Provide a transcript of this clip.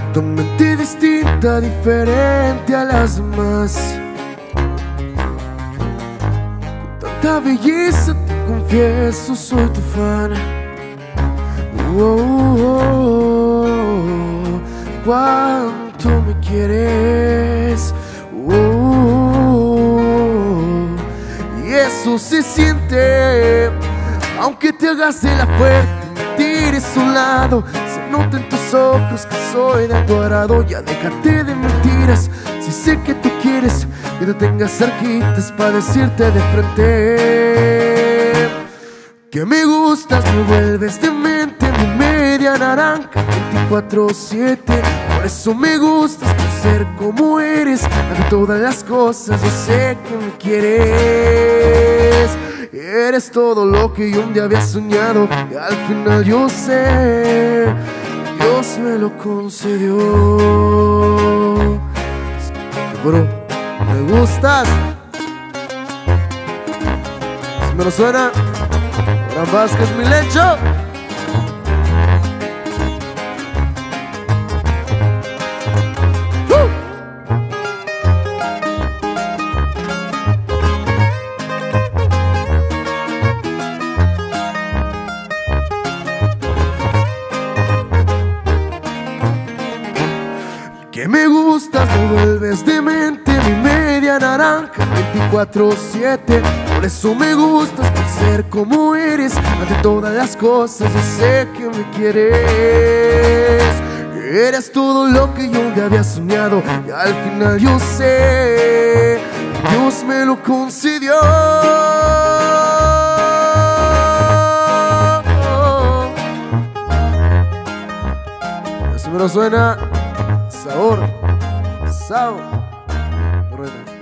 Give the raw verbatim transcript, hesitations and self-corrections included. completamente distinta, diferente a las demás. Con tanta belleza te confieso, soy tu fan. uh, oh, oh, oh, cuánto me quieres. uh, oh, oh, y eso se siente, aunque te hagas de la fuerte, tires a un lado. Se nota en tus ojos que soy de tu agrado. Ya déjate de mentiras, si sé que tú quieres, que no tengas cerquitas para decirte de frente que me gustas. Me vuelves de mente, mi media naranja veinticuatro siete. Por eso me gustas, por ser como eres. Ante todas las cosas yo sé que me quieres. Eres todo lo que yo un día había soñado, y al final yo sé, Dios me lo concedió. Bro, me gustas. Si me lo suena, Abraham Vázquez, mi lecho. Que me gustas, me vuelves demente, mi media naranja veinticuatro siete. Por eso me gustas, por ser como eres. Ante todas las cosas yo sé que me quieres. Eres todo lo que yo ya había soñado, y al final yo sé, Dios me lo concedió. Eso me lo suena. Sabor, sabor, rueda.